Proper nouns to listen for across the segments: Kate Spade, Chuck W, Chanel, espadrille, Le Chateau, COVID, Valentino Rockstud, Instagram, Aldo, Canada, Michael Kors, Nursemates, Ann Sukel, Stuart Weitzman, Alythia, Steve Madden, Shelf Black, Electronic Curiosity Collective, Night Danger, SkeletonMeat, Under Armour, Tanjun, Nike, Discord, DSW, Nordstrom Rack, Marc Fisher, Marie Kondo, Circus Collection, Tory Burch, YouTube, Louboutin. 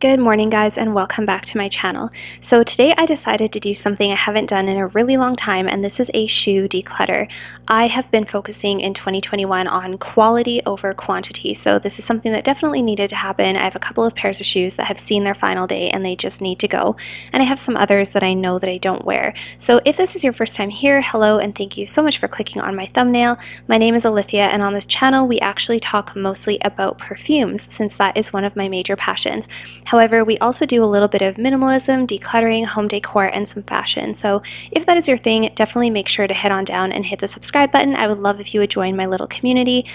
Good morning guys, and welcome back to my channel. So today I decided to do something I haven't done in a really long time, and this is a shoe declutter. I have been focusing in 2021 on quality over quantity, so this is something that definitely needed to happen. I have a couple of pairs of shoes that have seen their final day and they just need to go, and I have some others that I know that I don't wear. So if this is your first time here, hello and thank you so much for clicking on my thumbnail. My name is Alythia, and on this channel we actually talk mostly about perfumes, since that is one of my major passions. However, we also do a little bit of minimalism, decluttering, home decor, and some fashion. So if that is your thing, definitely make sure to head on down and hit the subscribe button. I would love if you would join my little community.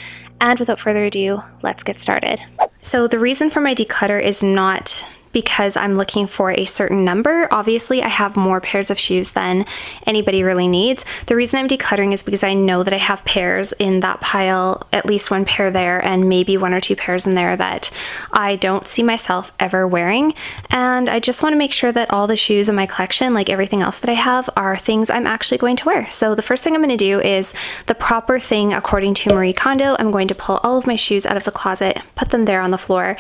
And without further ado, let's get started. So the reason for my declutter is not because I'm looking for a certain number. Obviously, I have more pairs of shoes than anybody really needs. The reason I'm decluttering is because I know that I have pairs in that pile, at least one pair there, and maybe one or two pairs in there that I don't see myself ever wearing. And I just want to make sure that all the shoes in my collection, like everything else that I have, are things I'm actually going to wear. So the first thing I'm going to do is the proper thing according to Marie Kondo. I'm going to pull all of my shoes out of the closet, put them there on the floor.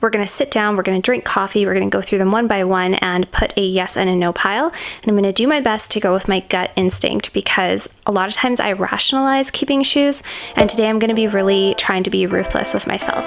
We're going to sit down, we're going to drink coffee, we're going to go through them one by one and put a yes and a no pile. And I'm going to do my best to go with my gut instinct, because a lot of times I rationalize keeping shoes, and today I'm going to be really trying to be ruthless with myself.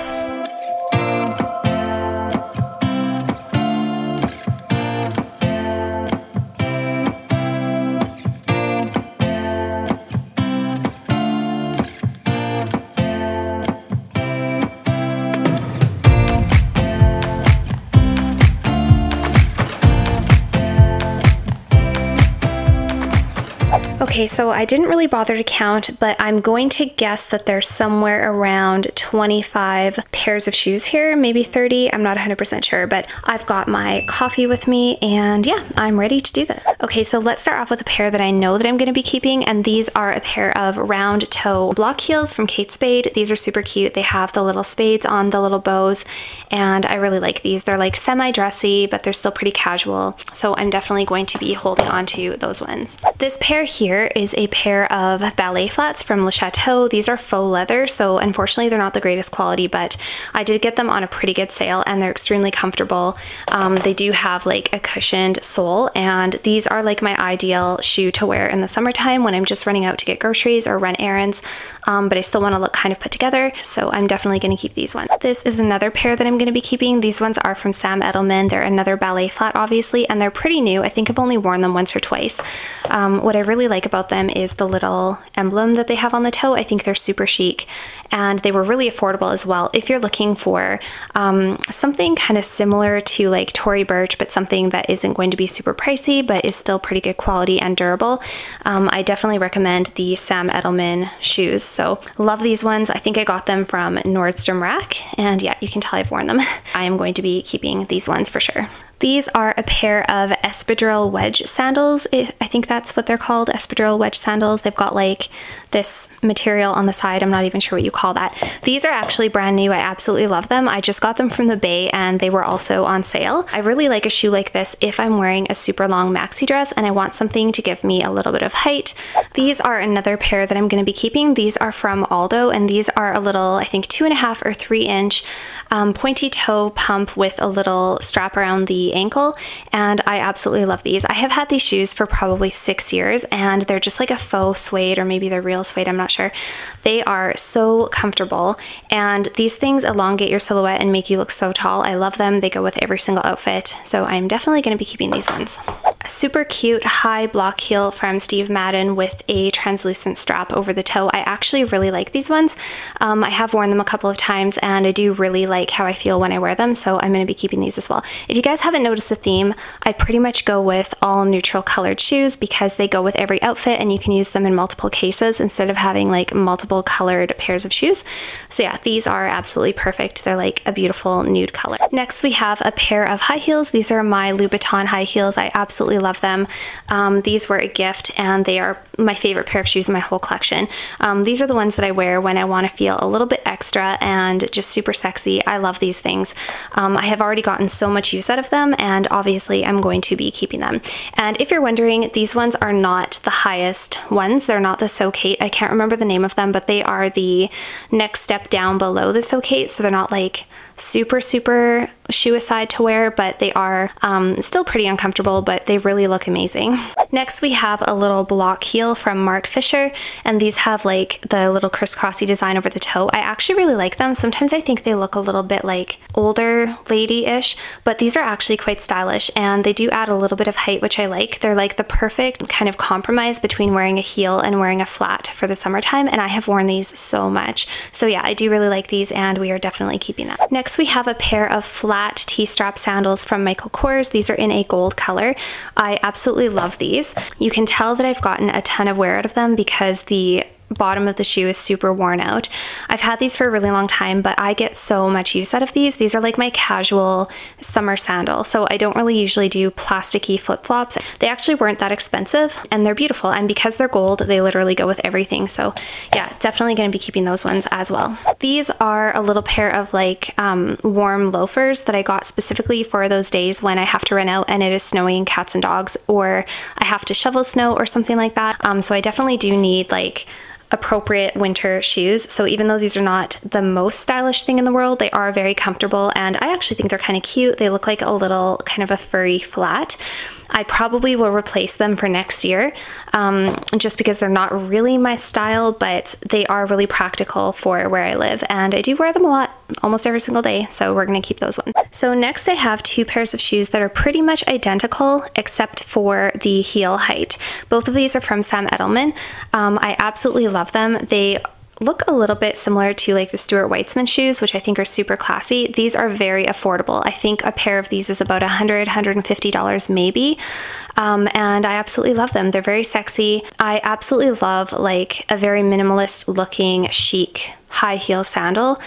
Okay, so I didn't really bother to count, but I'm going to guess that there's somewhere around 25 pairs of shoes here, maybe 30. I'm not 100% sure, but I've got my coffee with me and yeah, I'm ready to do this. Okay, so let's start off with a pair that I know that I'm going to be keeping, and these are a pair of round toe block heels from Kate Spade. These are super cute. They have the little spades on the little bows, and I really like these. They're like semi-dressy, but they're still pretty casual, so I'm definitely going to be holding on to those ones. This pair here is a pair of ballet flats from Le Chateau. These are faux leather, so unfortunately they're not the greatest quality, but I did get them on a pretty good sale and they're extremely comfortable. They do have like a cushioned sole, and these are like my ideal shoe to wear in the summertime when I'm just running out to get groceries or run errands, but I still want to look kind of put together, so I'm definitely going to keep these ones. This is another pair that I'm going to be keeping. These ones are from Sam Edelman. They're another ballet flat, obviously, and they're pretty new. I think I've only worn them once or twice. What I really like about them is the little emblem that they have on the toe. I think they're super chic, and they were really affordable as well. If you're looking for something kind of similar to like Tory Burch, but something that isn't going to be super pricey but is still pretty good quality and durable, I definitely recommend the Sam Edelman shoes. So love these ones. I think I got them from Nordstrom Rack, and yeah, you can tell I've worn them. I am going to be keeping these ones for sure. These are a pair of espadrille wedge sandals. I think that's what they're called, espadrille wedge sandals. They've got like this material on the side. I'm not even sure what you call that. These are actually brand new. I absolutely love them. I just got them from the Bay and they were also on sale. I really like a shoe like this if I'm wearing a super long maxi dress and I want something to give me a little bit of height. These are another pair that I'm going to be keeping. These are from Aldo, and these are a little, I think 2.5 or 3 inch pointy toe pump with a little strap around the ankle, and I absolutely love these. I have had these shoes for probably 6 years, and they're just like a faux suede, or maybe they're real suede, I'm not sure. They are so comfortable, and these things elongate your silhouette and make you look so tall. I love them. They go with every single outfit, so I'm definitely going to be keeping these ones. A super cute high block heel from Steve Madden with a translucent strap over the toe. I actually really like these ones. I have worn them a couple of times, and I do really like how I feel when I wear them, so I'm going to be keeping these as well. If you guys haven't noticed the theme, I pretty much go with all neutral colored shoes because they go with every outfit and you can use them in multiple cases instead of having like multiple colored pairs of shoes. So yeah, these are absolutely perfect. They're like a beautiful nude color. Next we have a pair of high heels. These are my Louboutin high heels. I absolutely love them. These were a gift, and they are my favorite pair of shoes in my whole collection. These are the ones that I wear when I want to feel a little bit extra and just super sexy. I love these things. I have already gotten so much use out of them, and obviously I'm going to be keeping them. And if you're wondering, these ones are not the highest ones. They're not the So Kate. I can't remember the name of them, but they are the next step down below the So Kate. So they're not like super, super shoe aside to wear, but they are still pretty uncomfortable, but they really look amazing. Next, we have a little block heel from Marc Fisher, and these have like the little crisscrossy design over the toe. I actually really like them. Sometimes I think they look a little bit like older lady-ish, but these are actually quite stylish, and they do add a little bit of height, which I like. They're like the perfect kind of compromise between wearing a heel and wearing a flat for the summertime, and I have worn these so much. So yeah, I do really like these, and we are definitely keeping them. Next, we have a pair of flat T-strap sandals from Michael Kors. These are in a gold color. I absolutely love these. You can tell that I've gotten a ton of wear out of them because the bottom of the shoe is super worn out. I've had these for a really long time, but I get so much use out of these. These are like my casual summer sandal, so I don't really usually do plasticky flip-flops. They actually weren't that expensive, and they're beautiful, and because they're gold, they literally go with everything. So yeah, definitely going to be keeping those ones as well. These are a little pair of like warm loafers that I got specifically for those days when I have to run out and it is snowing cats and dogs, or I have to shovel snow or something like that. So I definitely do need like appropriate winter shoes. So even though these are not the most stylish thing in the world, they are very comfortable, and I actually think they're kind of cute. They look like a little kind of a furry flat. I probably will replace them for next year, just because they're not really my style, but they are really practical for where I live, and I do wear them a lot, almost every single day, so we're going to keep those ones. So next I have two pairs of shoes that are pretty much identical except for the heel height. Both of these are from Sam Edelman. I absolutely love them. They look a little bit similar to like the Stuart Weitzman shoes, which I think are super classy. These are very affordable. I think a pair of these is about $100, $150 maybe. And I absolutely love them. They're very sexy. I absolutely love like a very minimalist looking chic high heel sandal.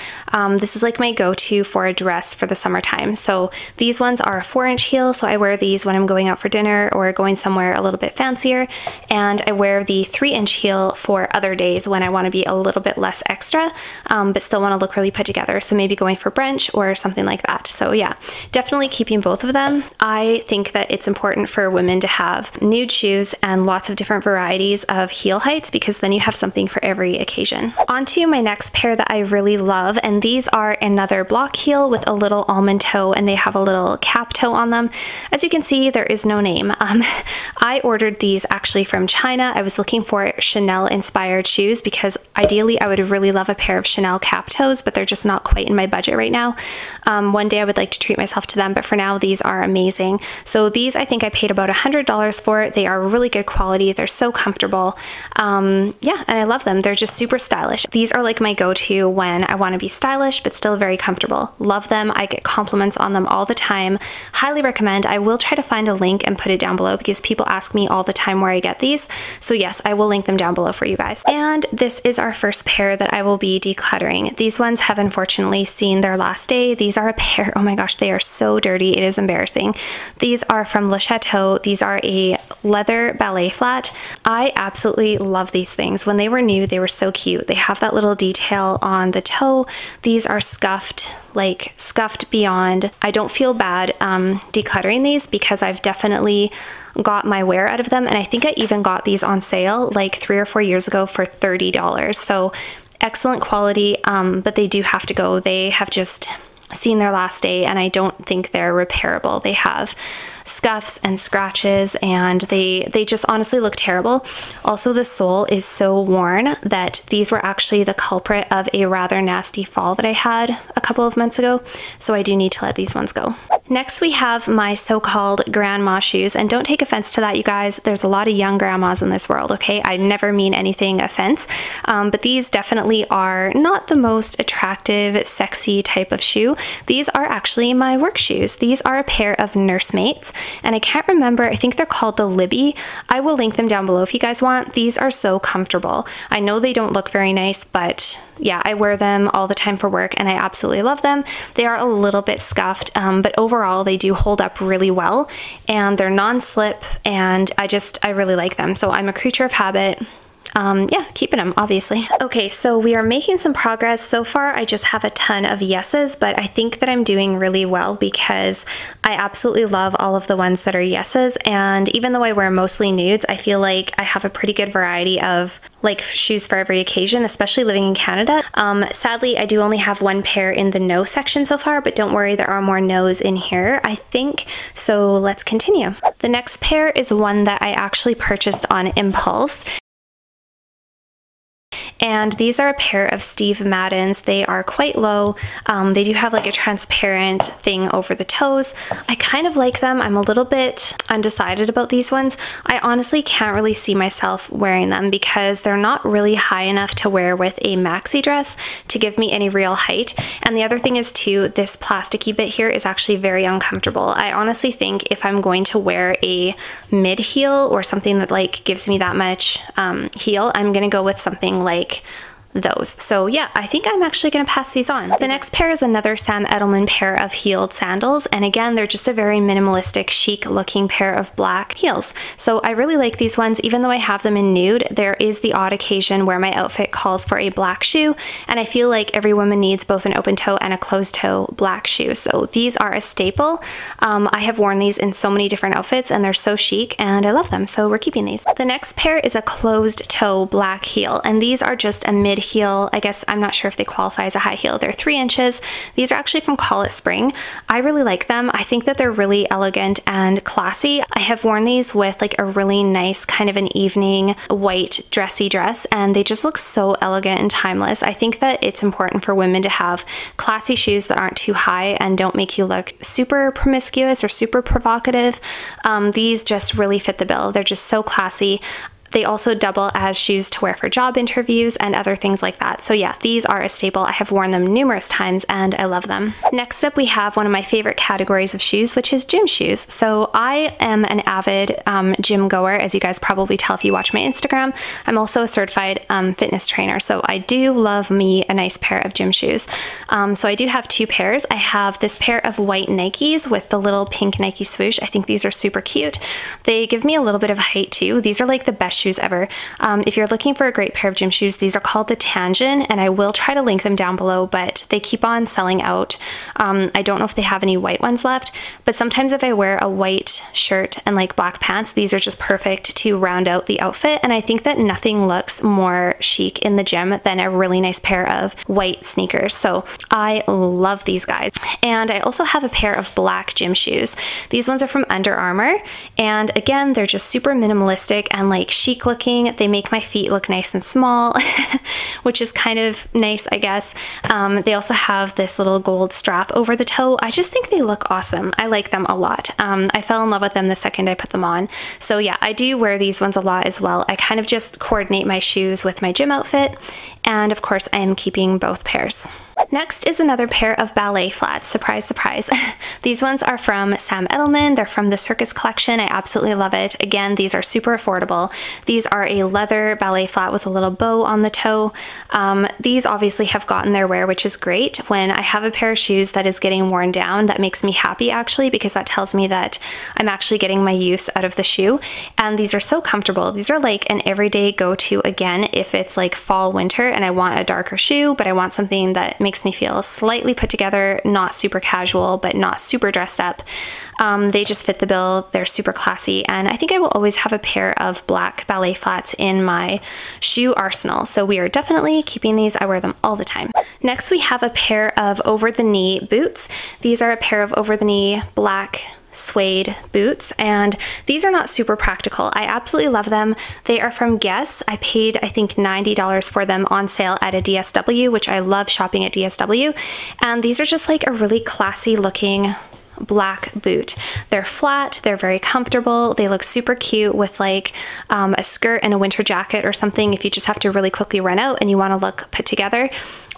This is like my go-to for a dress for the summertime. So these ones are a 4-inch heel, so I wear these when I'm going out for dinner or going somewhere a little bit fancier, and I wear the 3-inch heel for other days when I want to be a little bit less extra, but still want to look really put together, so maybe going for brunch or something like that. So yeah, definitely keeping both of them. I think that it's important for women to have nude shoes and lots of different varieties of heel heights, because then you have something for every occasion. On to my next pair that I really love, and these are another block heel with a little almond toe, and they have a little cap toe on them. As you can see, there is no name. I ordered these actually from China. I was looking for Chanel inspired shoes because ideally I would really love a pair of Chanel cap toes, but they're just not quite in my budget right now. One day I would like to treat myself to them, but for now these are amazing. So these I think I paid about $100 for. They are really good quality. They're so comfortable. Yeah, and I love them. They're just super stylish. These are like my go-to when I want to be stylish but still very comfortable. Love them. I get compliments on them all the time. Highly recommend. I will try to find a link and put it down below because people ask me all the time where I get these. So yes, I will link them down below for you guys. And this is our first pair that I will be decluttering. These ones have unfortunately seen their last day. These are a pair, oh my gosh, they are so dirty. It is embarrassing. These are from Le Chateau. These are a leather ballet flat. I absolutely love these things. When they were new, they were so cute. They have that little detail on the toe. These are scuffed, like scuffed beyond. I don't feel bad decluttering these because I've definitely got my wear out of them, and I think I even got these on sale like 3 or 4 years ago for $30. So excellent quality, but they do have to go. They have just seen their last day, and I don't think they're repairable. They have scuffs and scratches, and they just honestly look terrible. Also, the sole is so worn that these were actually the culprit of a rather nasty fall that I had a couple of months ago, so I do need to let these ones go. Next, we have my so-called grandma shoes, and don't take offense to that, you guys. There's a lot of young grandmas in this world, okay? I never mean anything offense, but these definitely are not the most attractive, sexy type of shoe. These are actually my work shoes. These are a pair of Nursemates. and I can't remember, I think they're called the Libby. I will link them down below if you guys want. These are so comfortable. I know they don't look very nice, but yeah, I wear them all the time for work and I absolutely love them. They are a little bit scuffed, but overall they do hold up really well and they're non-slip, and I really like them. So I'm a creature of habit. Yeah, keeping them, obviously. Okay, so we are making some progress. So far, I just have a ton of yeses, but I think that I'm doing really well because I absolutely love all of the ones that are yeses. And even though I wear mostly nudes, I feel like I have a pretty good variety of like shoes for every occasion, especially living in Canada. Sadly, I do only have one pair in the no section so far, but don't worry, there are more no's in here, I think. So let's continue. The next pair is one that I actually purchased on impulse. And these are a pair of Steve Maddens. They are quite low. They do have like a transparent thing over the toes. I kind of like them. I'm a little bit undecided about these ones. I honestly can't really see myself wearing them because they're not really high enough to wear with a maxi dress to give me any real height. And the other thing is too, this plasticky bit here is actually very uncomfortable. I honestly think if I'm going to wear a mid heel or something that like gives me that much heel, I'm gonna go with something like those. So yeah, I think I'm actually going to pass these on. The next pair is another Sam Edelman pair of heeled sandals, and again they're just a very minimalistic chic looking pair of black heels. So I really like these ones. Even though I have them in nude, there is the odd occasion where my outfit calls for a black shoe, and I feel like every woman needs both an open toe and a closed toe black shoe, so these are a staple. I have worn these in so many different outfits and they're so chic and I love them, so we're keeping these. The next pair is a closed toe black heel, and these are just a mid heel. I guess I'm not sure if they qualify as a high heel. They're 3 inches. These are actually from Call It Spring. I really like them. I think that they're really elegant and classy. I have worn these with like a really nice kind of an evening white dressy dress, and they just look so elegant and timeless. I think that it's important for women to have classy shoes that aren't too high and don't make you look super promiscuous or super provocative. These just really fit the bill. They're just so classy. They also double as shoes to wear for job interviews and other things like that. So yeah, these are a staple. I have worn them numerous times and I love them. Next up, we have one of my favorite categories of shoes, which is gym shoes. So I am an avid gym goer, as you guys probably tell if you watch my Instagram. I'm also a certified fitness trainer, so I do love me a nice pair of gym shoes. So I do have two pairs. I have this pair of white Nikes with the little pink Nike swoosh. I think these are super cute. They give me a little bit of height too. These are like the best shoes ever. If you're looking for a great pair of gym shoes, these are called the Tanjun, and I will try to link them down below, but they keep on selling out. I don't know if they have any white ones left, but sometimes if I wear a white shirt and like black pants, these are just perfect to round out the outfit. And I think that nothing looks more chic in the gym than a really nice pair of white sneakers. So I love these guys. And I also have a pair of black gym shoes. These ones are from Under Armour, and again, they're just super minimalistic and like chic looking. They make my feet look nice and small, which is kind of nice, I guess. They also have this little gold strap over the toe. I just think they look awesome. I like them a lot. I fell in love with them the second I put them on. So yeah, I do wear these ones a lot as well. I kind of just coordinate my shoes with my gym outfit. And of course, I am keeping both pairs. Next is another pair of ballet flats. Surprise, surprise. These ones are from Sam Edelman. They're from the Circus Collection. I absolutely love it. Again, these are super affordable. These are a leather ballet flat with a little bow on the toe. These obviously have gotten their wear, which is great. When I have a pair of shoes that is getting worn down, that makes me happy actually, because that tells me that I'm actually getting my use out of the shoe. And these are so comfortable. These are like an everyday go-to, again, if it's like fall, winter, and I want a darker shoe, but I want something that makes me feel slightly put together, not super casual, but not super dressed up. They just fit the bill. They're super classy. And I think I will always have a pair of black ballet flats in my shoe arsenal. So we are definitely keeping these. I wear them all the time. Next, we have a pair of over-the-knee boots. These are a pair of over-the-knee black suede boots, and these are not super practical. I absolutely love them. They are from Guess. I paid, I think, $90 for them on sale at a DSW, which I love shopping at DSW. And these are just like a really classy looking black boot. They're flat, they're very comfortable, they look super cute with like a skirt and a winter jacket or something if you just have to really quickly run out and you want to look put together.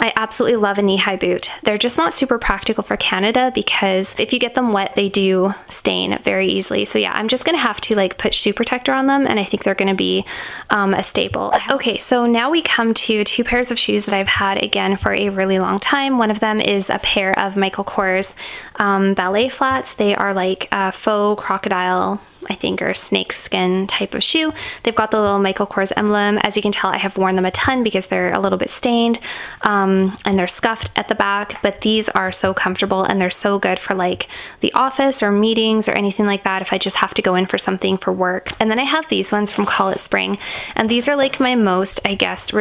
I absolutely love a knee-high boot. They're just not super practical for Canada because if you get them wet, they do stain very easily. So yeah, I'm just gonna have to like put shoe protector on them, and I think they're gonna be a staple. Okay, so now we come to two pairs of shoes that I've had again for a really long time. One of them is a pair of Michael Kors ballet flats. They are like faux crocodile, I think, or snake skin type of shoe. They've got the little Michael Kors emblem. As you can tell, I have worn them a ton because they're a little bit stained and they're scuffed at the back, but these are so comfortable and they're so good for like the office or meetings or anything like that if I just have to go in for something for work. And then I have these ones from Call It Spring, and these are like my most, I guess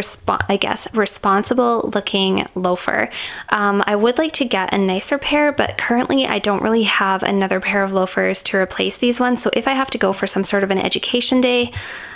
responsible looking loafer. I would like to get a nicer pair, but currently I don't really have another pair of loafers to replace these ones. So if I have to go for some sort of an education day,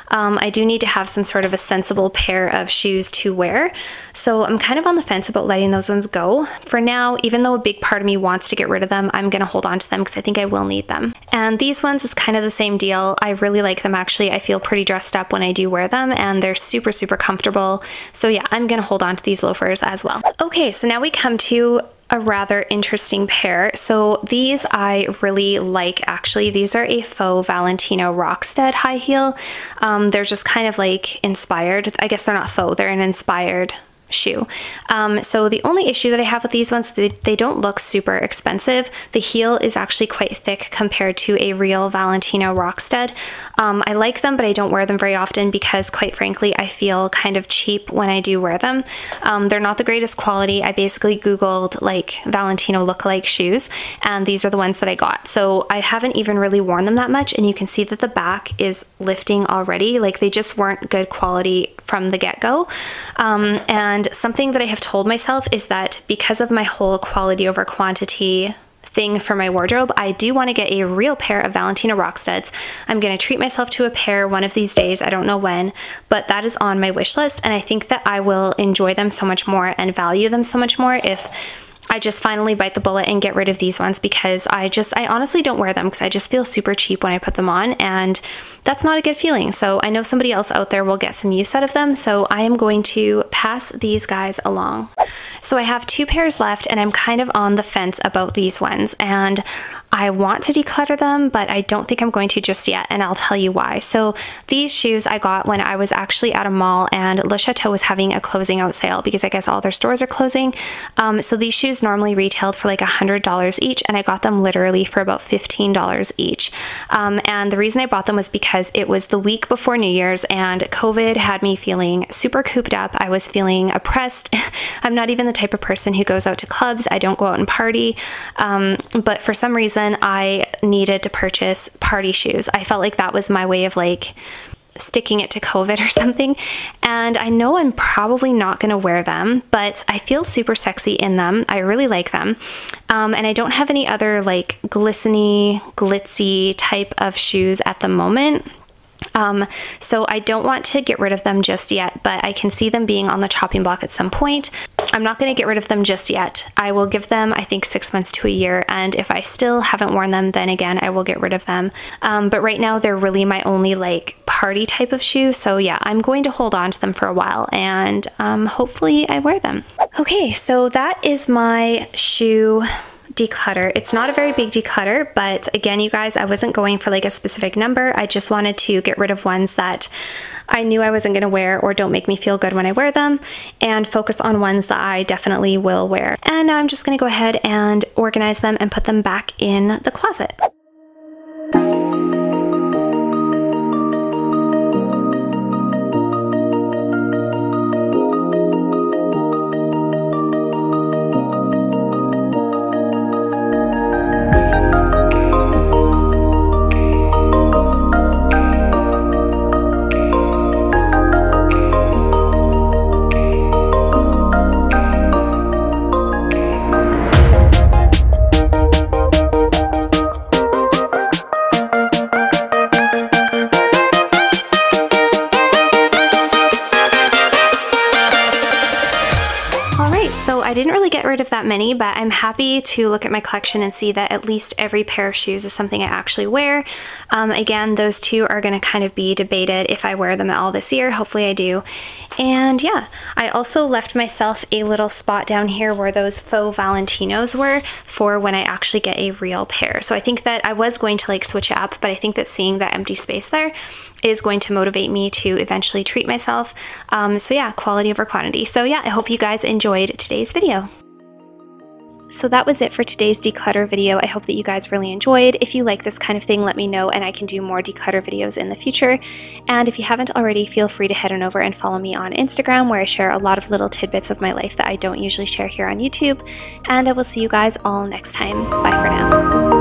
I do need to have some sort of a sensible pair of shoes to wear. So I'm kind of on the fence about letting those ones go. For now, even though a big part of me wants to get rid of them, I'm gonna hold on to them because I think I will need them. And these ones, it's kind of the same deal. I really like them actually. I feel pretty dressed up when I do wear them, and they're super, super comfortable. So yeah, I'm gonna hold on to these loafers as well. Okay, so now we come to a rather interesting pair. So these I really like actually. These are a faux Valentino Rockstud high heel. They're just kind of like inspired. I guess they're not faux, they're an inspired shoe. So the only issue that I have with these ones, they don't look super expensive. The heel is actually quite thick compared to a real Valentino Rockstud. I like them, but I don't wear them very often because quite frankly, I feel kind of cheap when I do wear them. They're not the greatest quality. I basically Googled like Valentino lookalike shoes, and these are the ones that I got. So I haven't even really worn them that much, and you can see that the back is lifting already. Like they just weren't good quality from the get-go. And something that I have told myself is that because of my whole quality over quantity thing for my wardrobe, I do want to get a real pair of Valentino Rockstuds. I'm going to treat myself to a pair one of these days. I don't know when, but that is on my wish list, and I think that I will enjoy them so much more and value them so much more if I just finally bite the bullet and get rid of these ones, because I honestly don't wear them because I just feel super cheap when I put them on, and that's not a good feeling. So I know somebody else out there will get some use out of them, so I am going to pass these guys along. So I have two pairs left, and I'm kind of on the fence about these ones, and I want to declutter them, but I don't think I'm going to just yet, and I'll tell you why. So these shoes I got when I was actually at a mall, and Le Chateau was having a closing out sale because I guess all their stores are closing. So these shoes normally retailed for like $100 each, and I got them literally for about $15 each. And the reason I bought them was because it was the week before New Year's, and COVID had me feeling super cooped up. I was feeling oppressed. I'm not even the type of person who goes out to clubs. I don't go out and party. But for some reason, I needed to purchase party shoes. I felt like that was my way of like sticking it to COVID or something. And I know I'm probably not going to wear them, but I feel super sexy in them. I really like them. And I don't have any other like glistening, glitzy type of shoes at the moment. So I don't want to get rid of them just yet, but I can see them being on the chopping block at some point. I'm not going to get rid of them just yet. I will give them, I think, 6 months to a year, and if I still haven't worn them, then again, I will get rid of them. But right now, they're really my only like party type of shoe, so yeah, I'm going to hold on to them for a while, and hopefully I wear them. Okay, so that is my shoe declutter. It's not a very big declutter, but again, you guys, I wasn't going for like a specific number. I just wanted to get rid of ones that I knew I wasn't going to wear or don't make me feel good when I wear them, and focus on ones that I definitely will wear. And now I'm just going to go ahead and organize them and put them back in the closet. heard of that many, but I'm happy to look at my collection and see that at least every pair of shoes is something I actually wear. Again, those two are going to kind of be debated if I wear them at all this year. Hopefully I do. And yeah, I also left myself a little spot down here where those faux Valentinos were for when I actually get a real pair. So I think that I was going to like switch it up, but I think that seeing that empty space there is going to motivate me to eventually treat myself. So yeah, quality over quantity. So yeah, I hope you guys enjoyed today's video. So that was it for today's declutter video. I hope that you guys really enjoyed. If you like this kind of thing, let me know and I can do more declutter videos in the future. And if you haven't already, feel free to head on over and follow me on Instagram, where I share a lot of little tidbits of my life that I don't usually share here on YouTube. And I will see you guys all next time. Bye for now.